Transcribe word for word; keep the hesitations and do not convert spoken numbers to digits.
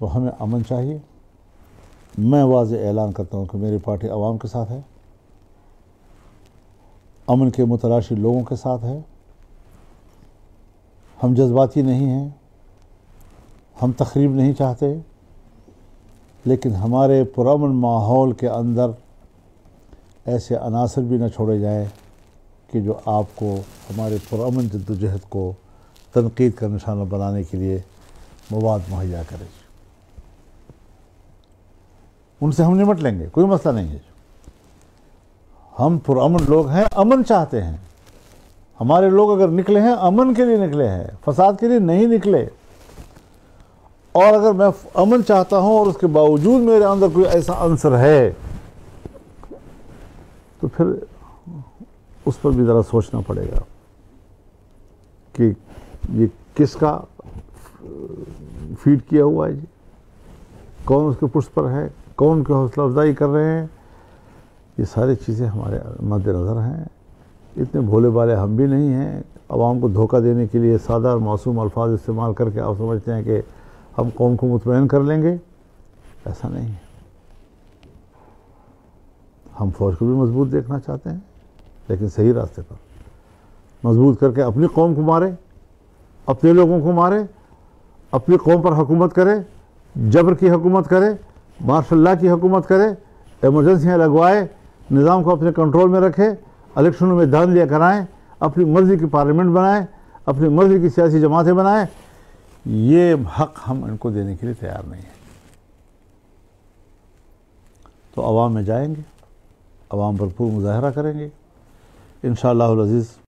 तो हमें अमन चाहिए। मैं वाज़े ऐलान करता हूँ कि मेरी पार्टी आवाम के साथ है, अमन के मुतराशी लोगों के साथ है। हम जज्बाती नहीं हैं, हम तकरीब नहीं चाहते, लेकिन हमारे पुरअमन माहौल के अंदर ऐसे अनासर भी न छोड़े जाएँ कि जो आपको हमारे पुरअमन जद्दोजहद को तनकीद का निशाना बनाने के लिए मवाद मुहैया करे। उनसे हम निमट लेंगे, कोई मसला नहीं है। हम पुरअमन लोग हैं, अमन चाहते हैं। हमारे लोग अगर निकले हैं, अमन के लिए निकले हैं, फसाद के लिए नहीं निकले। और अगर मैं अमन चाहता हूं और उसके बावजूद मेरे अंदर कोई ऐसा अंसर है तो फिर उस पर भी ज़रा सोचना पड़ेगा कि ये किसका फीड किया हुआ है जी, कौन उसके पुष्ट पर है, कौन की हौसला अफजाई कर रहे हैं। ये सारी चीज़ें हमारे मद्देनज़र हैं। इतने भोले भाले हम भी नहीं हैं। आवाम को धोखा देने के लिए सादा और मासूम अल्फाज इस्तेमाल करके आप समझते हैं कि हम कौम को मुतमईन कर लेंगे। ऐसा नहीं है। हम फौज को भी मजबूत देखना चाहते हैं, लेकिन सही रास्ते पर मजबूत करके अपनी कौम को मारे, अपने लोगों को मारे, अपनी कौम पर हुकूमत करे, जबर की हुकूमत करे, मार्शल लॉ की हुकूमत करे, एमरजेंसियाँ लगवाए, निज़ाम को अपने कंट्रोल में रखे, इलेक्शनों में दान लिया कराएँ, अपनी मर्ज़ी की पार्लियामेंट बनाएं, अपनी मर्ज़ी की सियासी जमातें बनाएं। ये हक हम इनको देने के लिए तैयार नहीं हैं। तो आवाम में जाएंगे, आवाम भरपूर मुजाहरा करेंगे इंशाअल्लाह अज़ीज़।